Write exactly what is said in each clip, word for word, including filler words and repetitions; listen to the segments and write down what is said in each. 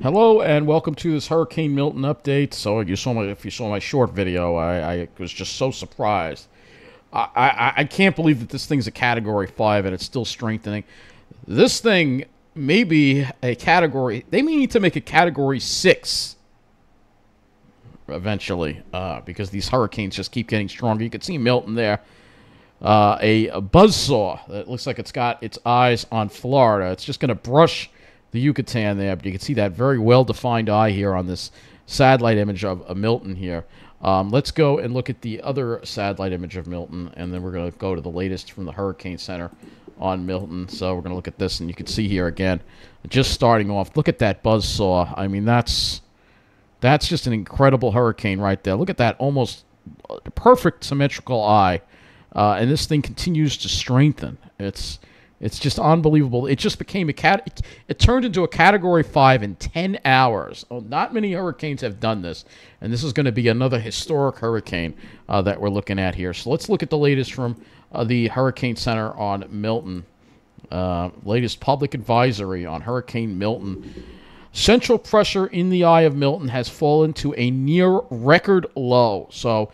Hello and welcome to this Hurricane Milton update. So you saw my, if you saw my short video, I, I was just so surprised. I, I, I can't believe that this thing's a Category five and it's still strengthening. This thing may be a Category... They may need to make a Category six eventually uh, because these hurricanes just keep getting stronger. You can see Milton there. Uh, a, a buzzsaw that looks like it's got its eyes on Florida. It's just going to brush the Yucatan there, but you can see that very well-defined eye here on this satellite image of, of Milton here. Um, let's go and look at the other satellite image of Milton, and then we're going to go to the latest from the Hurricane Center on Milton. So we're going to look at this, and you can see here again, just starting off, look at that buzzsaw. I mean, that's, that's just an incredible hurricane right there. Look at that almost perfect symmetrical eye, uh, and this thing continues to strengthen. It's... It's just unbelievable. It just became a cat. It, it turned into a Category five in ten hours. Oh, not many hurricanes have done this, and this is going to be another historic hurricane uh, that we're looking at here. So let's look at the latest from uh, the Hurricane Center on Milton. Uh, latest public advisory on Hurricane Milton. Central pressure in the eye of Milton has fallen to a near record low. So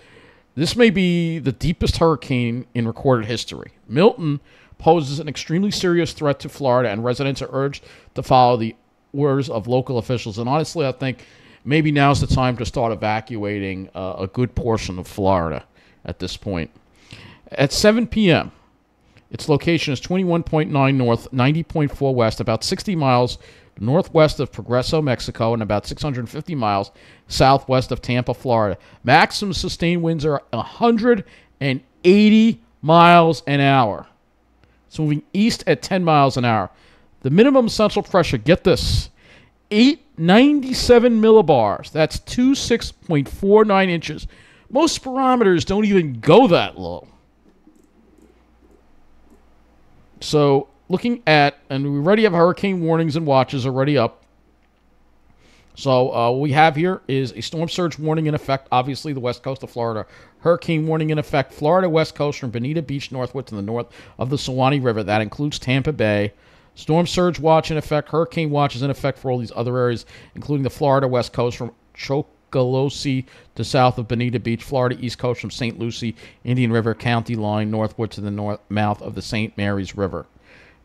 this may be the deepest hurricane in recorded history. Milton poses an extremely serious threat to Florida, and residents are urged to follow the orders of local officials. And honestly, I think maybe now's the time to start evacuating uh, a good portion of Florida at this point. At seven p m, its location is twenty-one point nine north, ninety point four west, about sixty miles northwest of Progreso, Mexico, and about six hundred fifty miles southwest of Tampa, Florida. Maximum sustained winds are one hundred eighty miles an hour. It's moving east at ten miles an hour. The minimum central pressure, get this, eight ninety-seven millibars. That's twenty-six point four nine inches. Most barometers don't even go that low. So looking at, and we already have hurricane warnings and watches already up. So uh, what we have here is a storm surge warning in effect, obviously the west coast of Florida. Hurricane warning in effect, Florida west coast from Bonita Beach northward to the north of the Suwannee River. That includes Tampa Bay. Storm surge watch in effect. Hurricane watch is in effect for all these other areas, including the Florida west coast from Chokoloskee to south of Bonita Beach, Florida east coast from Saint Lucie, Indian River County line northward to the north mouth of the Saint Mary's River.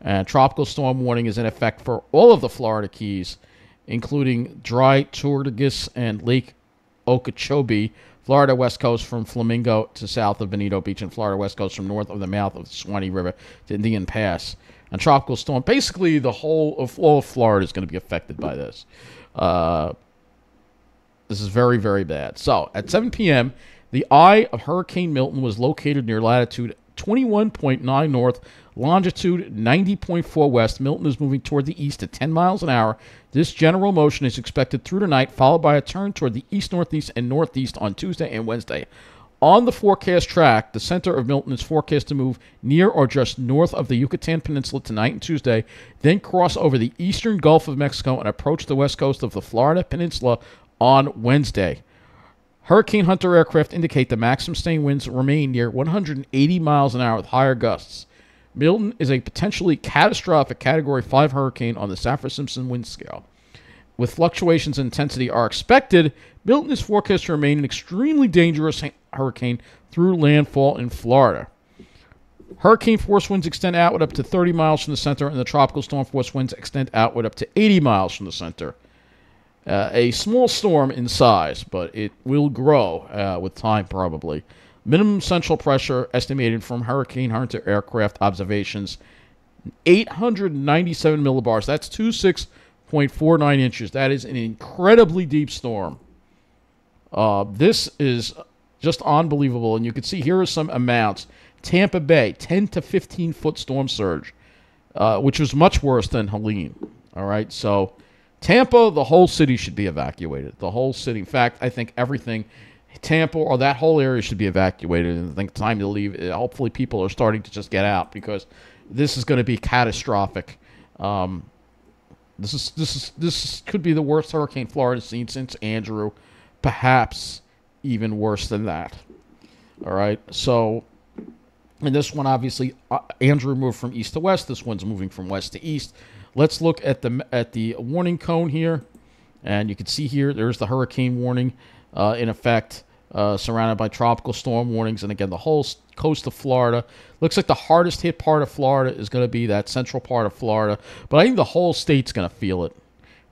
And tropical storm warning is in effect for all of the Florida Keys, including Dry Tortugas and Lake Okeechobee, Florida west coast from Flamingo to south of Bonita Beach, and Florida west coast from north of the mouth of the Suwannee River to Indian Pass. And tropical storm, basically the whole of all of Florida is going to be affected by this. Uh, this is very, very bad. So at seven p m, the eye of Hurricane Milton was located near latitude twenty-one point nine north, longitude ninety point four west. Milton is moving toward the east at ten miles an hour. This general motion is expected through tonight, followed by a turn toward the east, northeast, and northeast on Tuesday and Wednesday. On the forecast track, the center of Milton is forecast to move near or just north of the Yucatan Peninsula tonight and Tuesday, then cross over the eastern Gulf of Mexico and approach the west coast of the Florida Peninsula on Wednesday. Hurricane Hunter aircraft indicate the maximum sustained winds remain near one hundred eighty miles an hour with higher gusts. Milton is a potentially catastrophic Category five hurricane on the Saffir-Simpson wind scale. With fluctuations in intensity are expected, Milton is forecast to remain an extremely dangerous hurricane through landfall in Florida. Hurricane force winds extend outward up to thirty miles from the center, and the tropical storm force winds extend outward up to eighty miles from the center. Uh, a small storm in size, but it will grow uh, with time probably. Minimum central pressure estimated from Hurricane Hunter aircraft observations, eight hundred ninety-seven millibars. That's twenty-six point four nine inches. That is an incredibly deep storm. Uh, this is just unbelievable. And you can see here are some amounts. Tampa Bay, ten to fifteen foot storm surge, uh, which was much worse than Helene. All right, so Tampa, the whole city should be evacuated. The whole city. In fact, I think everything, Tampa or that whole area should be evacuated. And I think time to leave. Hopefully people are starting to just get out because this is going to be catastrophic. Um, this is this is this could be the worst hurricane Florida's seen since Andrew, perhaps even worse than that. All right. So, and this one obviously uh, Andrew moved from east to west. This one's moving from west to east. Let's look at the at the warning cone here. And you can see here, there's the hurricane warning uh, in effect, uh, surrounded by tropical storm warnings. And again, the whole coast of Florida. Looks like the hardest hit part of Florida is going to be that central part of Florida. But I think the whole state's going to feel it.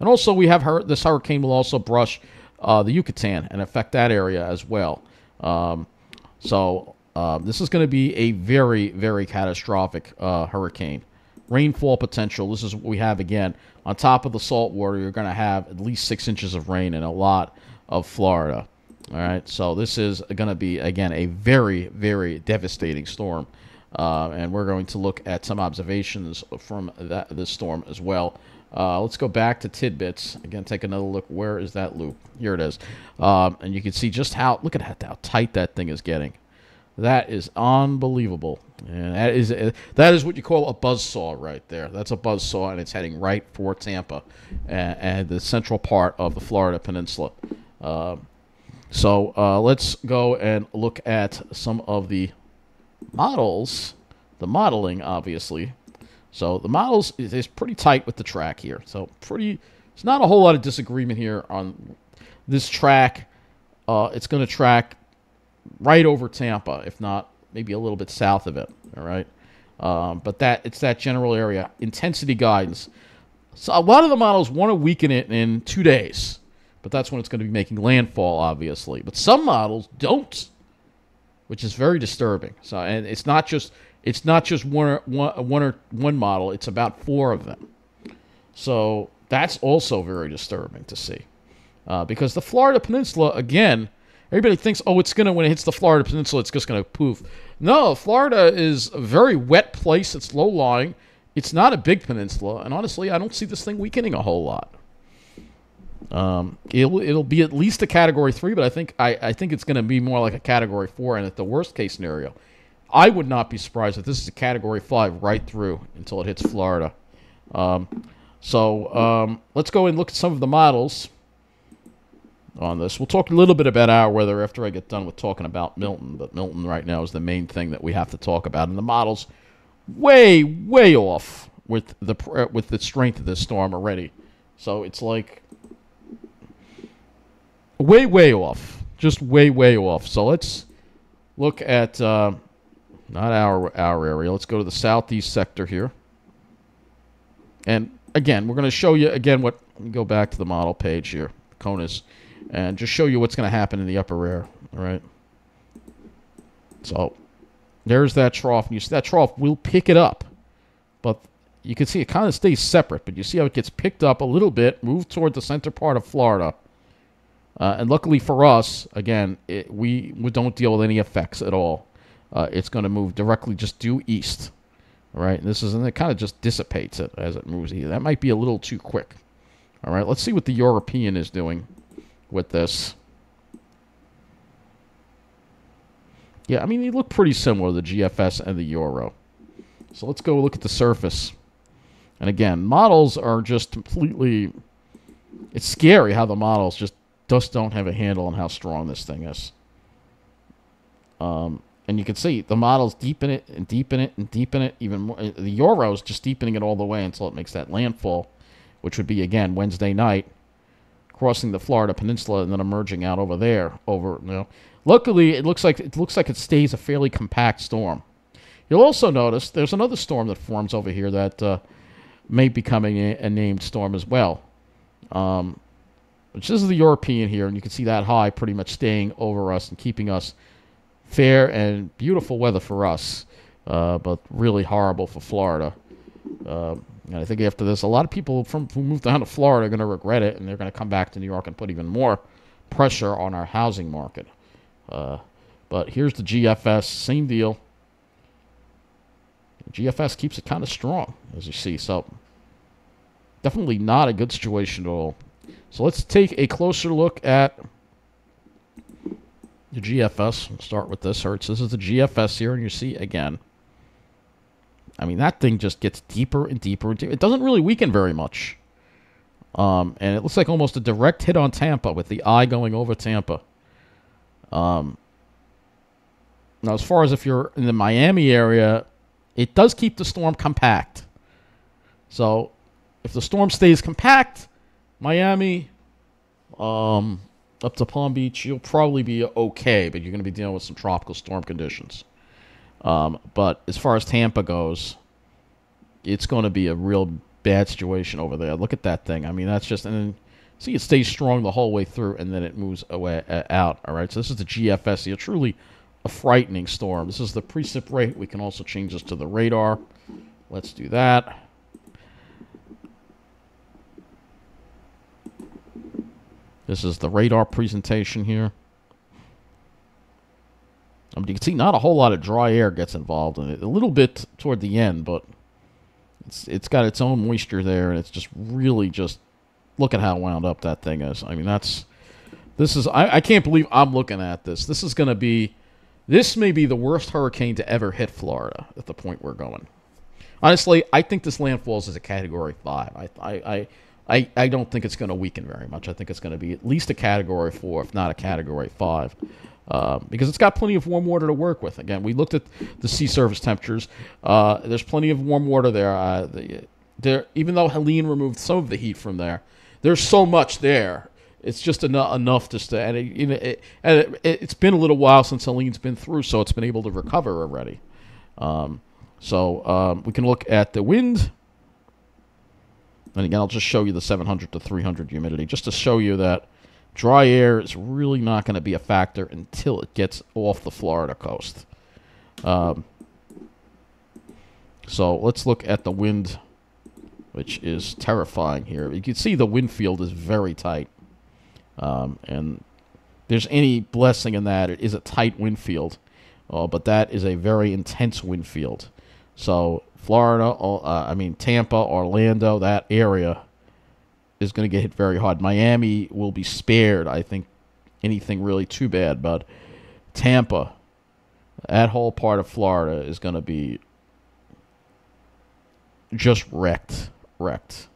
And also, we have her this hurricane will also brush uh, the Yucatan and affect that area as well. Um, so uh, this is going to be a very, very catastrophic uh, hurricane. Rainfall potential, this is what we have again. On top of the salt water, you're going to have at least six inches of rain in a lot of Florida. All right, so this is going to be, again, a very, very devastating storm. Uh, and we're going to look at some observations from that, this storm as well. Uh, let's go back to tidbits. Again, take another look. Where is that loop? Here it is. Um, and you can see just how, look at how, how tight that thing is getting. That is unbelievable. And that is that is what you call a buzzsaw right there. That's a buzzsaw, and it's heading right for Tampa and, and the central part of the Florida Peninsula. Uh, so uh, let's go and look at some of the models, the modeling, obviously. So the models is, is pretty tight with the track here. So pretty, it's not a whole lot of disagreement here on this track. Uh, it's going to track right over Tampa, if not maybe a little bit south of it. All right, um, but that it's that general area. Intensity guidance. So a lot of the models want to weaken it in two days, but that's when it's going to be making landfall, obviously. But some models don't, which is very disturbing. So and it's not just. It's not just one or one, one or one model. It's about four of them. So that's also very disturbing to see. Uh, because the Florida Peninsula, again, everybody thinks, oh, it's going to, when it hits the Florida Peninsula, it's just going to poof. No, Florida is a very wet place. It's low-lying. It's not a big peninsula. And honestly, I don't see this thing weakening a whole lot. Um, it'll, it'll be at least a Category three, but I think, I, I think it's going to be more like a Category four, and at the worst-case scenario, I would not be surprised if this is a Category five right through until it hits Florida. Um, so um, let's go and look at some of the models on this. We'll talk a little bit about our weather after I get done with talking about Milton. But Milton right now is the main thing that we have to talk about. And the model's way, way off with the, with the strength of this storm already. So it's like way, way off. Just way, way off. So let's look at... Uh, Not our, our area. Let's go to the southeast sector here. And again, we're going to show you again what... Let me go back to the model page here, CONUS, and just show you what's going to happen in the upper air. All right. So there's that trough. And you see that trough will pick it up. But you can see it kind of stays separate. But you see how it gets picked up a little bit, moved toward the center part of Florida. Uh, and luckily for us, again, it, we, we don't deal with any effects at all. Uh, it's going to move directly just due east, all right? And this is, and it kind of just dissipates it as it moves east. That might be a little too quick, all right? Let's see what the European is doing with this. Yeah, I mean, they look pretty similar, the G F S and the Euro. So let's go look at the surface. And again, models are just completely... It's scary how the models just, just don't have a handle on how strong this thing is. Um... And you can see the models deepen it and deepen it and deepen it even more. The Euro is just deepening it all the way until it makes that landfall, which would be, again, Wednesday night, crossing the Florida Peninsula and then emerging out over there. Over, you know. Luckily, it looks like it looks like it stays a fairly compact storm. You'll also notice there's another storm that forms over here that uh, may be becoming a, a named storm as well. Um, which this is the European here, and you can see that high pretty much staying over us and keeping us fair and beautiful weather for us, uh, but really horrible for Florida. Uh, and I think after this, a lot of people from, who moved down to Florida are going to regret it, and they're going to come back to New York and put even more pressure on our housing market. Uh, but here's the G F S, same deal. The G F S keeps it kind of strong, as you see. So definitely not a good situation at all. So let's take a closer look at... the G F S, we'll start with this. Hertz. This is the G F S here, and you see again. I mean, that thing just gets deeper and deeper and deeper. It doesn't really weaken very much. Um, and it looks like almost a direct hit on Tampa with the eye going over Tampa. Um, now, as far as if you're in the Miami area, it does keep the storm compact. So if the storm stays compact, Miami, um, up to Palm Beach, you'll probably be okay, but you're going to be dealing with some tropical storm conditions. Um, but as far as Tampa goes, it's going to be a real bad situation over there. Look at that thing. I mean, that's just... and then, see, it stays strong the whole way through, and then it moves away uh, out. All right, so this is the G F S here. Truly a frightening storm. This is the precip rate. We can also change this to the radar. Let's do that. This is the radar presentation here. I mean, you can see not a whole lot of dry air gets involved in it. A little bit toward the end, but it's it's got its own moisture there, and it's just really just... Look at how wound up that thing is. I mean, that's... This is... I, I can't believe I'm looking at this. This is going to be... This may be the worst hurricane to ever hit Florida at the point we're going. Honestly, I think this landfalls is a Category five. I I, I, I don't think it's going to weaken very much. I think it's going to be at least a Category four, if not a Category five. Uh, because it's got plenty of warm water to work with. Again, we looked at the sea surface temperatures. Uh, there's plenty of warm water there. Uh, the, there. Even though Helene removed some of the heat from there, there's so much there. It's just enough, enough to stay. And, it, you know, it, and it, it, it's been a little while since Helene's been through, so it's been able to recover already. Um, so um, we can look at the wind. And again, I'll just show you the seven hundred to three hundred humidity, just to show you that dry air is really not going to be a factor until it gets off the Florida coast. Um, so let's look at the wind, which is terrifying here. You can see the wind field is very tight. Um, and there's any blessing in that. It is a tight wind field, uh, but that is a very intense wind field. So Florida, uh, I mean Tampa, Orlando, that area is going to get hit very hard. Miami will be spared, I think, anything really too bad. But Tampa, that whole part of Florida is going to be just wrecked. Wrecked.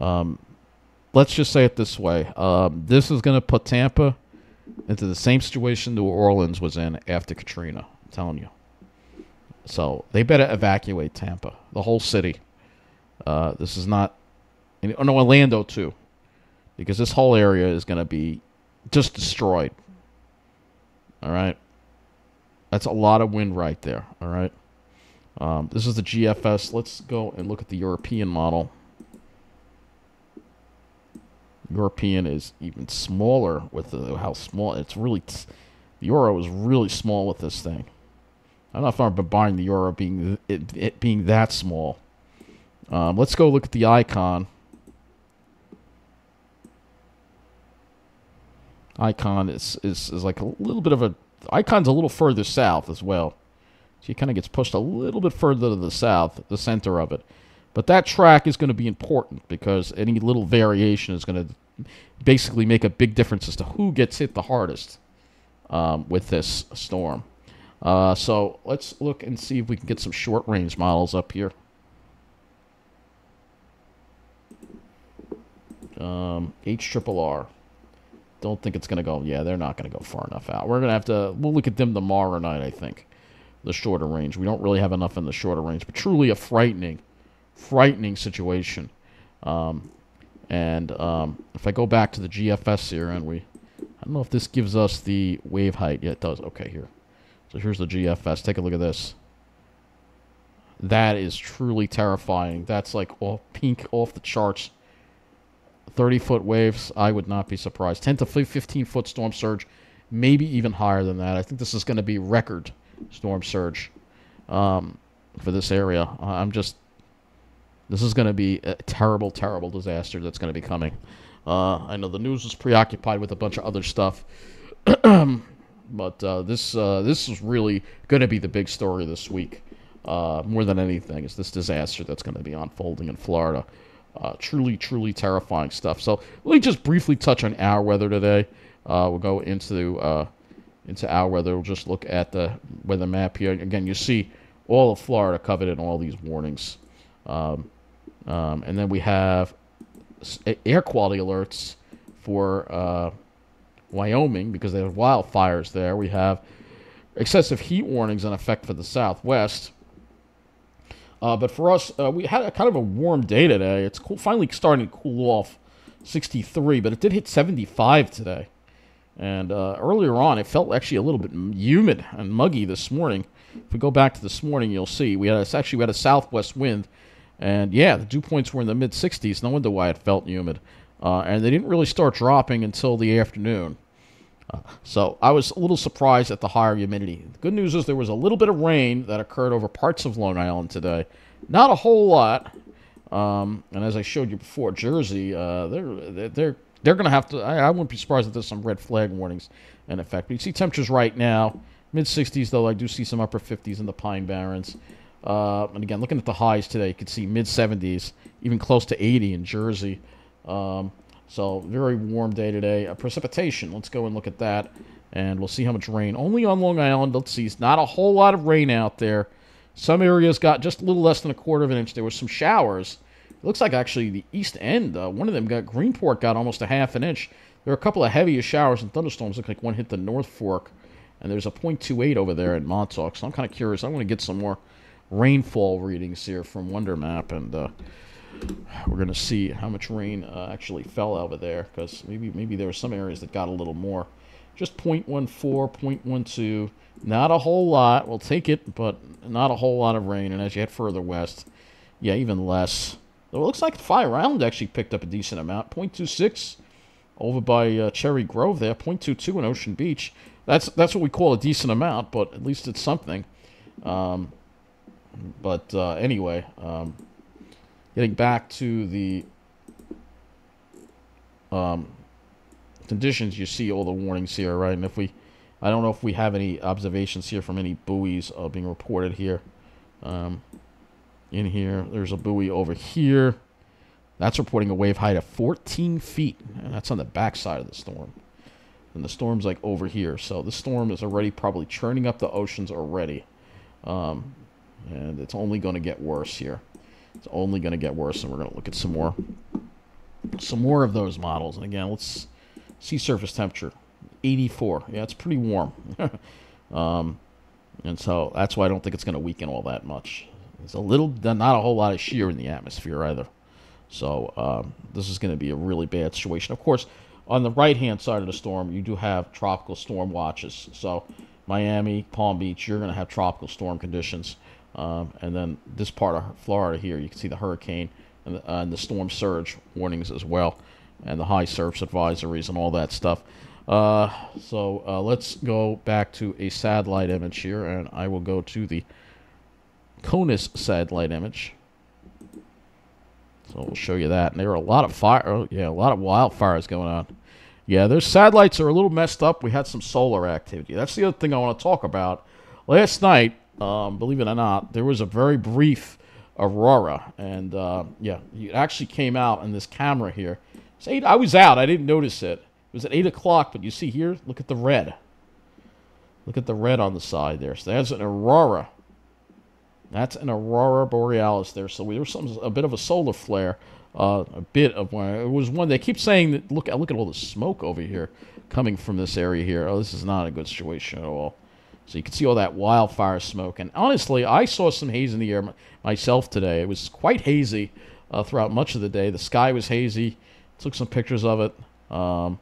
Um, let's just say it this way. Um, this is going to put Tampa into the same situation New Orleans was in after Katrina. I'm telling you. So they better evacuate Tampa, the whole city. Uh, this is not... And, oh, no, Orlando, too. Because this whole area is going to be just destroyed. All right? That's a lot of wind right there. All right? Um, this is the G F S. Let's go and look at the European model. European is even smaller with the, how small it's really. The Euro is really small with this thing. I don't know if I'm buying the Euro being it, it being that small. Um, let's go look at the Icon. Icon is is is like a little bit of a. Icon's a little further south as well. She kind of gets pushed a little bit further to the south, the center of it. But that track is going to be important because any little variation is going to basically make a big difference as to who gets hit the hardest um, with this storm. Uh, so let's look and see if we can get some short-range models up here. Um, H R R R. Don't think it's going to go. Yeah, they're not going to go far enough out. We're going to have to... We'll look at them tomorrow night, I think. The shorter range. We don't really have enough in the shorter range, but truly a frightening, frightening situation. Um, and um, if I go back to the G F S here, and we, I don't know if this gives us the wave height. Yeah, it does. Okay, here. So here's the G F S. Take a look at this. That is truly terrifying. That's like all pink, off the charts. thirty foot waves. I would not be surprised. ten to fifteen foot storm surge, maybe even higher than that. I think this is going to be record storm surge um, for this area. I'm just, this is going to be a terrible, terrible disaster that's going to be coming. Uh, I know the news is preoccupied with a bunch of other stuff, but uh, this uh, this is really going to be the big story this week, uh, more than anything, is this disaster that's going to be unfolding in Florida. Uh, truly, truly terrifying stuff. So let me just briefly touch on our weather today. Uh, we'll go into... Uh, into our weather. We'll just look at the weather map here. Again, you see all of Florida covered in all these warnings. Um, um, and then we have air quality alerts for uh, Wyoming because they have wildfires there. We have excessive heat warnings in effect for the Southwest. Uh, but for us, uh, we had a kind of a warm day today. It's cool, finally starting to cool off. sixty-three, but it did hit seventy-five today. And uh, earlier on, it felt actually a little bit humid and muggy this morning. If we go back to this morning, you'll see we had a, actually we had a southwest wind, and yeah, the dew points were in the mid sixties. No wonder why it felt humid, uh, and they didn't really start dropping until the afternoon. Uh, so I was a little surprised at the higher humidity. The good news is there was a little bit of rain that occurred over parts of Long Island today, not a whole lot. Um, and as I showed you before, Jersey, uh, they're they're they're going to have to. I, I wouldn't be surprised if there's some red flag warnings in effect. But you see temperatures right now. mid sixties, though, I do see some upper fifties in the Pine Barrens. Uh, and again, looking at the highs today, you can see mid seventies, even close to eighty in Jersey. Um, so very warm day today. Uh, precipitation, let's go and look at that. And we'll see how much rain. Only on Long Island, let's see, it's not a whole lot of rain out there. Some areas got just a little less than a quarter of an inch. There were some showers. It looks like actually the east end, uh, one of them got, Greenport got almost a half an inch. There were a couple of heavier showers and thunderstorms. Look like one hit the North Fork. And there's a point two eight over there in Montauk, so I'm kind of curious. I want to get some more rainfall readings here from Wonder Map, and uh, we're going to see how much rain uh, actually fell over there, because maybe maybe there were some areas that got a little more. Just point one four, point one two, not a whole lot. We'll take it, but not a whole lot of rain. And as you head further west, yeah, even less. Though it looks like Fire Island actually picked up a decent amount, point two six over by uh, Cherry Grove there, point two two in Ocean Beach. That's that's what we call a decent amount, but at least it's something. Um, but uh, anyway, um, getting back to the um, conditions, you see all the warnings here, right? And if we, I don't know if we have any observations here from any buoys uh, being reported here. Um, in here, there's a buoy over here. That's reporting a wave height of fourteen feet, and that's on the backside of the storm. And the storm's like over here, so the storm is already probably churning up the oceans already, um, and it's only going to get worse here. It's only going to get worse, and we're going to look at some more, some more of those models. And again, let's see surface temperature, eighty-four. Yeah, it's pretty warm, um, and so that's why I don't think it's going to weaken all that much. There's a little, not a whole lot of shear in the atmosphere either, so um, this is going to be a really bad situation, of course. On the right-hand side of the storm, you do have tropical storm watches. So Miami, Palm Beach, you're going to have tropical storm conditions. Um, and then this part of Florida here, you can see the hurricane and the, uh, and the storm surge warnings as well, and the high surf advisories and all that stuff. Uh, so uh, let's go back to a satellite image here, and I will go to the CONUS satellite image. So we'll show you that. And there are a lot of fire, oh, yeah, a lot of wildfires going on. Yeah, their satellites are a little messed up. We had some solar activity. That's the other thing I want to talk about. Last night, um, believe it or not, there was a very brief aurora. And, uh, yeah, it actually came out in this camera here. It's eight, I was out. I didn't notice it. It was at eight o'clock, but you see here, look at the red. Look at the red on the side there. So that's an aurora. That's an aurora borealis there, so there was some, a bit of a solar flare, uh, a bit of one. It was one. They keep saying that. Look, look at all the smoke over here coming from this area here. Oh, this is not a good situation at all. So you can see all that wildfire smoke. And honestly, I saw some haze in the air myself today. It was quite hazy uh, throughout much of the day. The sky was hazy. Took some pictures of it. Um,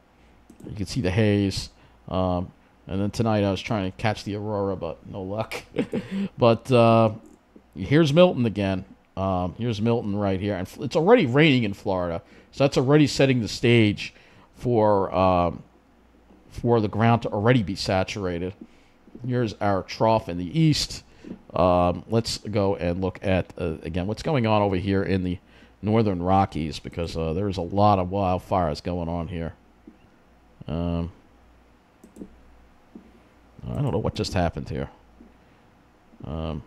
you can see the haze. Um, and then tonight I was trying to catch the aurora, but no luck. but. Uh, Here's Milton again. Um, here's Milton right here. And it's already raining in Florida, so that's already setting the stage for, um, for the ground to already be saturated. Here's our trough in the east. Um, let's go and look at, uh, again, what's going on over here in the northern Rockies, because uh, there's a lot of wildfires going on here. Um, I don't know what just happened here. Um...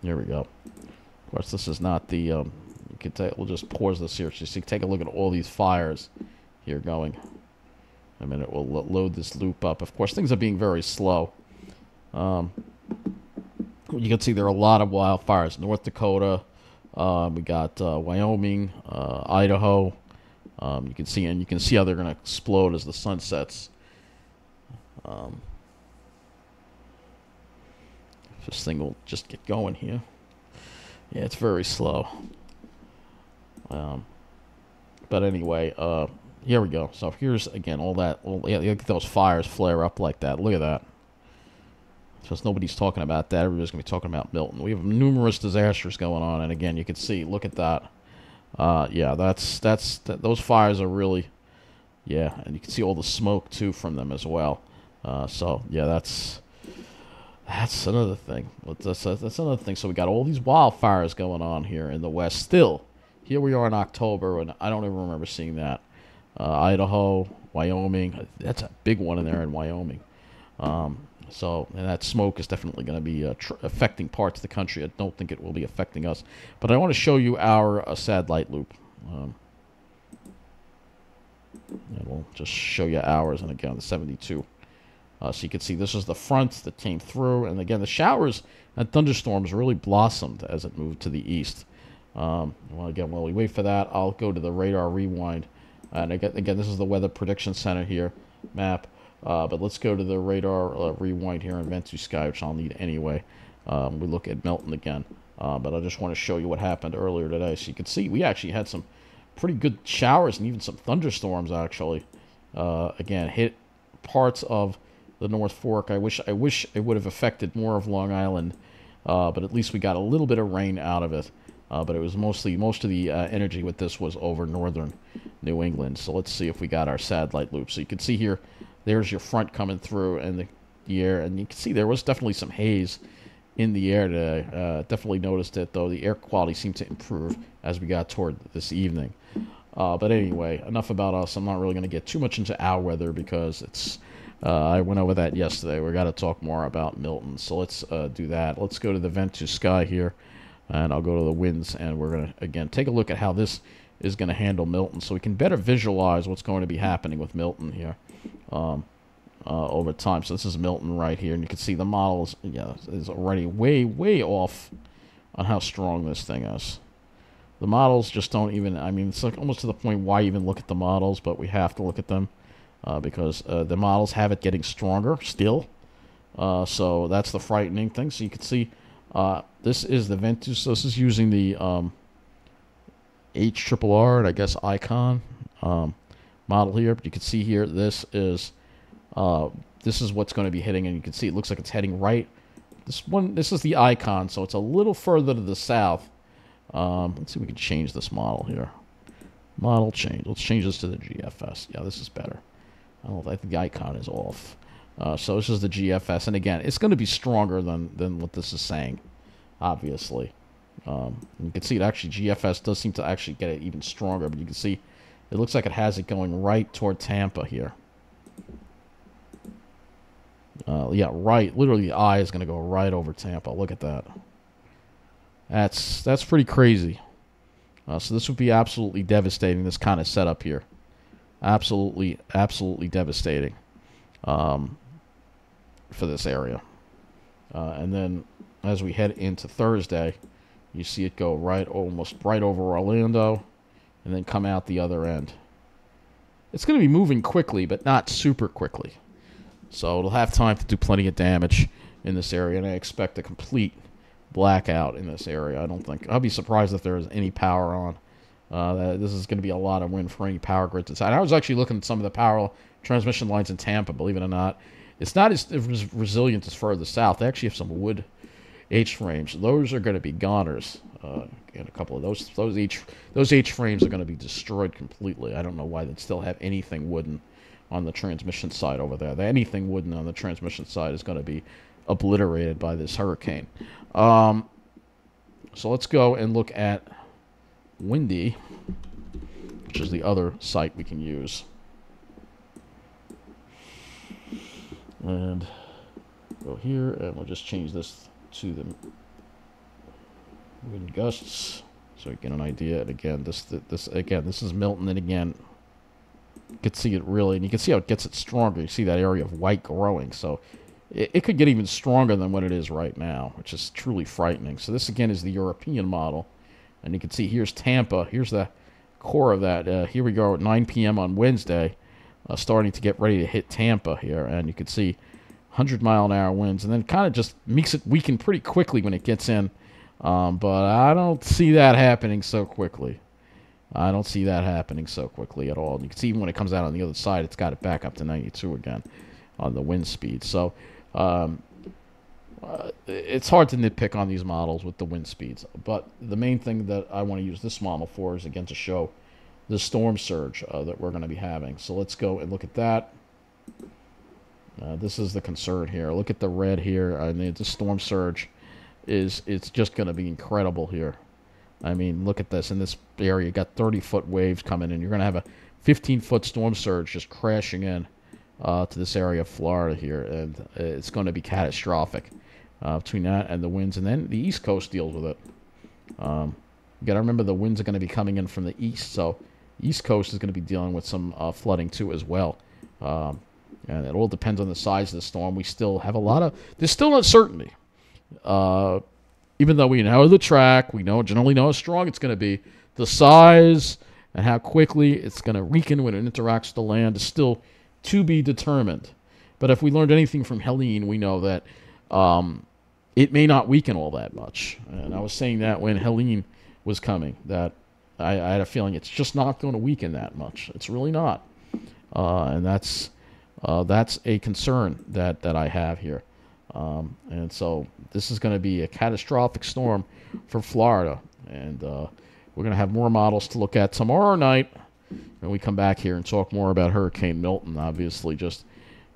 Here we go. Of course, this is not the. Um, you can take, we'll just pause this here. So you can take a look at all these fires here going. I mean, it will lo load this loop up. Of course, things are being very slow. Um, you can see there are a lot of wildfires. North Dakota. Um, we got uh, Wyoming, uh, Idaho. Um, you can see, and you can see how they're going to explode as the sun sets. Um, This thing will just get going here. Yeah, it's very slow. Um, but anyway, uh, here we go. So here's, again, all that. All, yeah, look at those fires flare up like that. Look at that. Since nobody's talking about that, everybody's going to be talking about Milton. We have numerous disasters going on, and again, you can see, look at that. Uh, yeah, that's, that's, th those fires are really, yeah, and you can see all the smoke, too, from them as well. Uh, so, yeah, that's, that's another thing. That's, that's another thing. So we got all these wildfires going on here in the West. Still, here we are in October, and I don't even remember seeing that. Uh, Idaho, Wyoming, that's a big one in there in Wyoming. Um, so, and that smoke is definitely going to be uh, tr affecting parts of the country. I don't think it will be affecting us. But I want to show you our uh, satellite loop. Um, and we'll just show you ours, and again, the seventy-two. Uh, so you can see this is the front that came through. And again, the showers and thunderstorms really blossomed as it moved to the east. Um, well, again, while we wait for that, I'll go to the radar rewind. And again, again this is the Weather Prediction Center here map. Uh, but let's go to the radar uh, rewind here in Ventusky, which I'll need anyway. Um, we look at Milton again. Uh, but I just want to show you what happened earlier today. So you can see we actually had some pretty good showers and even some thunderstorms, actually. Uh, again, hit parts of the North Fork. I wish I wish it would have affected more of Long Island. Uh, but at least we got a little bit of rain out of it. Uh, but it was mostly, most of the uh, energy with this was over northern New England. So let's see if we got our satellite loop. So you can see here, there's your front coming through and the, the air. And you can see there was definitely some haze in the air today. Uh, definitely noticed it, though. The air quality seemed to improve as we got toward this evening. Uh, but anyway, enough about us. I'm not really going to get too much into our weather because it's... Uh, I went over that yesterday. We've got to talk more about Milton. So let's uh, do that. Let's go to the Ventusky here. And I'll go to the winds. And we're going to, again, take a look at how this is going to handle Milton. So we can better visualize what's going to be happening with Milton here. Um, uh, over time. So this is Milton right here, and you can see the model is, yeah, is already way, way off on how strong this thing is. The models just don't even, I mean, it's like almost to the point why even look at the models, but we have to look at them uh, because uh, the models have it getting stronger still. Uh, so that's the frightening thing. So you can see uh, this is the Ventus. So this is using the um, H R R, and I guess Icon. Um, model here, but you can see here this is uh this is what's going to be hitting, and you can see it looks like it's heading right. This one, this is the Icon, so it's a little further to the south. Um let's see if we can change this model here. Model change. Let's change this to the G F S. Yeah, this is better. I don't, I think the Icon is off. Uh so this is the G F S, and again, it's going to be stronger than than what this is saying, obviously. Um you can see it actually, G F S does seem to actually get it even stronger, but you can see it looks like it has it going right toward Tampa here. Uh, yeah, right. Literally, the eye is going to go right over Tampa. Look at that. That's that's pretty crazy. Uh, so this would be absolutely devastating, this kind of setup here. Absolutely, absolutely devastating um, for this area. Uh, and then as we head into Thursday, you see it go right, almost right over Orlando, and then come out the other end. It's going to be moving quickly, but not super quickly. So it'll have time to do plenty of damage in this area, and I expect a complete blackout in this area. I don't think... I'll be surprised if there is any power on. Uh, this is going to be a lot of wind for any power grids inside. I was actually looking at some of the power transmission lines in Tampa, believe it or not. It's not as resilient as further south. They actually have some wood H-frames. Those are going to be goners. Uh, and a couple of those those H those H frames are going to be destroyed completely. I don't know why they'd still have anything wooden on the transmission side over there. Anything wooden on the transmission side is going to be obliterated by this hurricane. Um, so let's go and look at Windy, which is the other site we can use. And go here, and we'll just change this to the wind gusts, so you get an idea. And again, this, this, again, this is Milton, and again, you can see it really, and you can see how it gets it stronger. You see that area of white growing, so it, it could get even stronger than what it is right now, which is truly frightening. So this again is the European model, and you can see here's Tampa. Here's the core of that. Uh, here we go at nine P M on Wednesday, uh, starting to get ready to hit Tampa here, and you can see one hundred mile an hour winds, and then kind of just makes it weaken pretty quickly when it gets in. Um, but I don't see that happening so quickly. I don't see that happening so quickly at all. And you can see even when it comes out on the other side, it's got it back up to ninety-two again on the wind speed. So um, uh, it's hard to nitpick on these models with the wind speeds. But the main thing that I want to use this model for is, again, to show the storm surge uh, that we're going to be having. So let's go and look at that. Uh, this is the concern here. Look at the red here. I mean, the storm surge is, it's just going to be incredible here. I mean, look at this. In this area, you got thirty-foot waves coming in. You're going to have a fifteen-foot storm surge just crashing in uh, to this area of Florida here, and it's going to be catastrophic uh, between that and the winds. And then the East Coast deals with it. Um, you got to remember the winds are going to be coming in from the east, so East Coast is going to be dealing with some uh, flooding too as well. Um, and it all depends on the size of the storm. We still have a lot of – there's still uncertainty. Uh Even though we know the track, we know generally know how strong it's going to be, the size and how quickly it's going to weaken when it interacts with the land is still to be determined. But if we learned anything from Helene, we know that um, it may not weaken all that much. And I was saying that when Helene was coming, that I, I had a feeling it's just not going to weaken that much. It's really not, uh, and that's uh, that's a concern that that I have here. Um, and so this is going to be a catastrophic storm for Florida, and uh, we're going to have more models to look at tomorrow night when we come back here and talk more about Hurricane Milton. Obviously just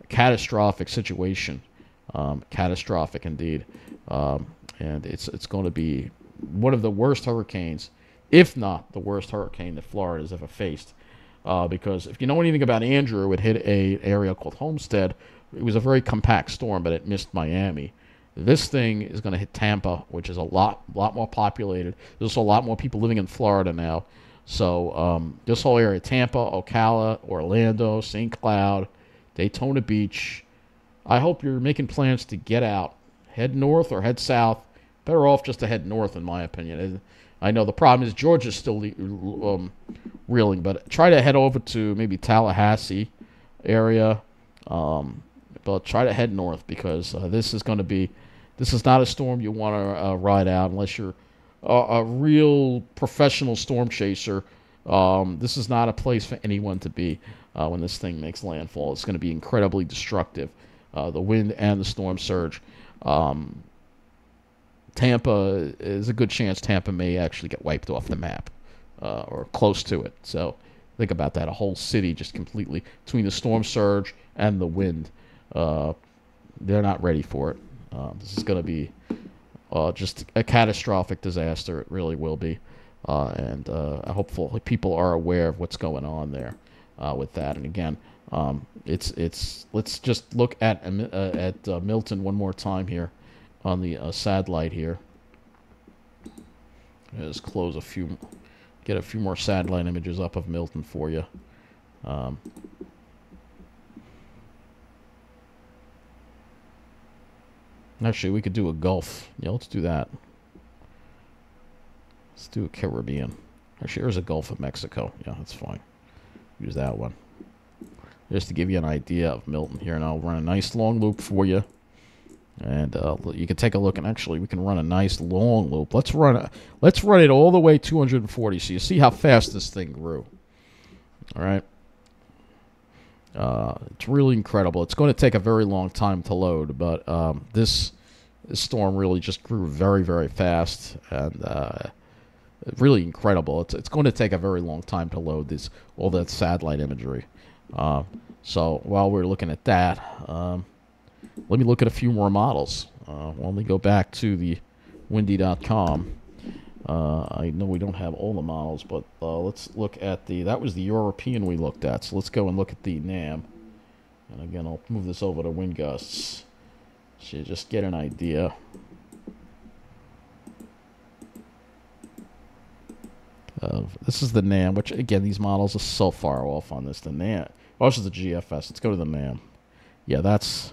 a catastrophic situation, um, catastrophic indeed, um, and it's it's going to be one of the worst hurricanes, if not the worst hurricane that Florida has ever faced, uh, because if you know anything about Andrew, it hit a area called Homestead. It was a very compact storm, but it missed Miami. This thing is going to hit Tampa, which is a lot, lot more populated. There's also a lot more people living in Florida now. So um, this whole area, Tampa, Ocala, Orlando, Saint Cloud, Daytona Beach. I hope you're making plans to get out. Head north or head south. Better off just to head north, in my opinion. I know the problem is Georgia's still um, reeling, but try to head over to maybe Tallahassee area. Um... But try to head north, because uh, this is going to be, this is not a storm you want to uh, ride out unless you're a, a real professional storm chaser. Um, this is not a place for anyone to be uh, when this thing makes landfall. It's going to be incredibly destructive, uh, the wind and the storm surge. Um, Tampa is a good chance Tampa may actually get wiped off the map uh, or close to it. So think about that, a whole city just completely between the storm surge and the wind. Uh, they're not ready for it. Uh, this is going to be uh, just a catastrophic disaster. It really will be. Uh, and uh, hopefully people are aware of what's going on there uh, with that. And again, um, it's it's let's just look at uh, at uh, Milton one more time here on the uh, satellite here. Let's close a few, get a few more satellite images up of Milton for you. Um, Actually, we could do a Gulf. Yeah, let's do that. Let's do a Caribbean. Actually, there's a Gulf of Mexico. Yeah, that's fine. Use that one. Just to give you an idea of Milton here. And I'll run a nice long loop for you. And uh, you can take a look. And actually, we can run a nice long loop. Let's run, a, let's run it all the way two hundred forty. So you see how fast this thing grew. All right. Uh, it's really incredible. It's going to take a very long time to load, but um, this, this storm really just grew very, very fast, and uh, really incredible. It's, it's going to take a very long time to load this, all that satellite imagery. Uh, so while we're looking at that, um, let me look at a few more models. Uh, let me go back to the windy dot com. Uh, I know we don't have all the models, but uh, let's look at the, that was the European we looked at, so let's go and look at the NAM. And again, I'll move this over to wind gusts so you just get an idea. Of, this is the NAM, which again, these models are so far off on this. The NAM, oh, this is the G F S, let's go to the NAM. Yeah, that's,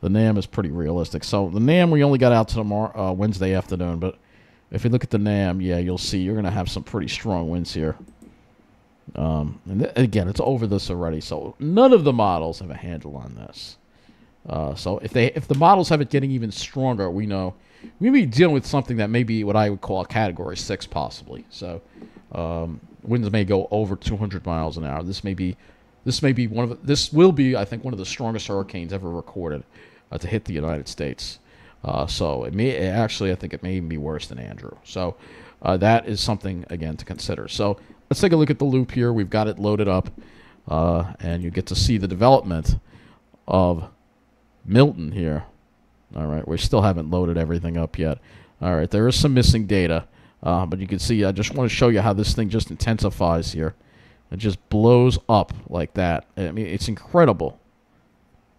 the NAM is pretty realistic. So the NAM we only got out to tomorrow, uh, Wednesday afternoon, but if you look at the NAM, yeah, you'll see you're going to have some pretty strong winds here. Um, and again, it's over this already, so none of the models have a handle on this. Uh, so if they, if the models have it getting even stronger, we know we may be dealing with something that may be what I would call a Category six possibly. So um, Winds may go over two hundred miles an hour. This may be, this may be one of the, this will be, I think, one of the strongest hurricanes ever recorded uh, to hit the United States. Uh, so it may it actually, I think, it may even be worse than Andrew. So uh, that is something again to consider. So let's take a look at the loop here. We've got it loaded up, uh, and you get to see the development of Milton here. All right, we still haven't loaded everything up yet. All right, there is some missing data. Uh, but you can see, I just want to show you how this thing just intensifies here. It just blows up like that. I mean, it's incredible.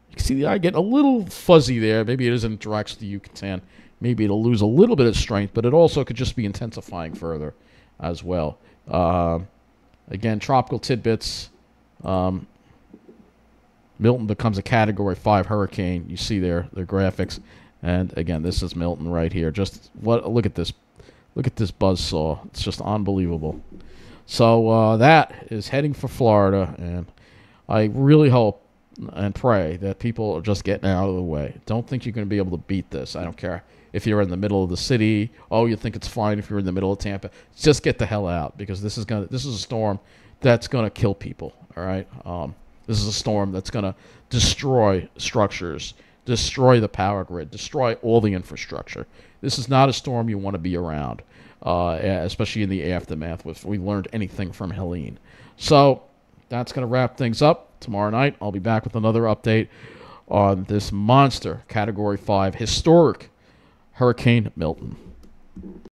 You can see the eye getting a little fuzzy there. Maybe it isn't direct to the Yucatan. Maybe it'll lose a little bit of strength, but it also could just be intensifying further as well. Uh, again, tropical tidbits. Um, Milton becomes a Category five hurricane. You see their, their graphics. And again, this is Milton right here. Just what? Look at this. Look at this buzzsaw. It's just unbelievable. So uh, that is heading for Florida, and I really hope and pray that people are just getting out of the way. Don't think you're going to be able to beat this. I don't care if you're in the middle of the city. Oh, you think it's fine if you're in the middle of Tampa. Just get the hell out, because this is going to, this is a storm that's going to kill people, all right? Um, this is a storm that's going to destroy structures, destroy the power grid, destroy all the infrastructure. This is not a storm you want to be around, uh, especially in the aftermath, if we learned anything from Helene. So that's going to wrap things up. Tomorrow night, I'll be back with another update on this monster Category five historic Hurricane Milton.